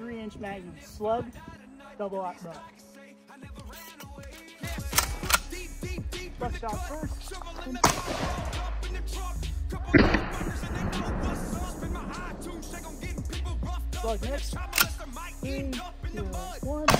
3-inch Magnum slug double aught buck. Buck shot first. Slug next. 3, 2, 1.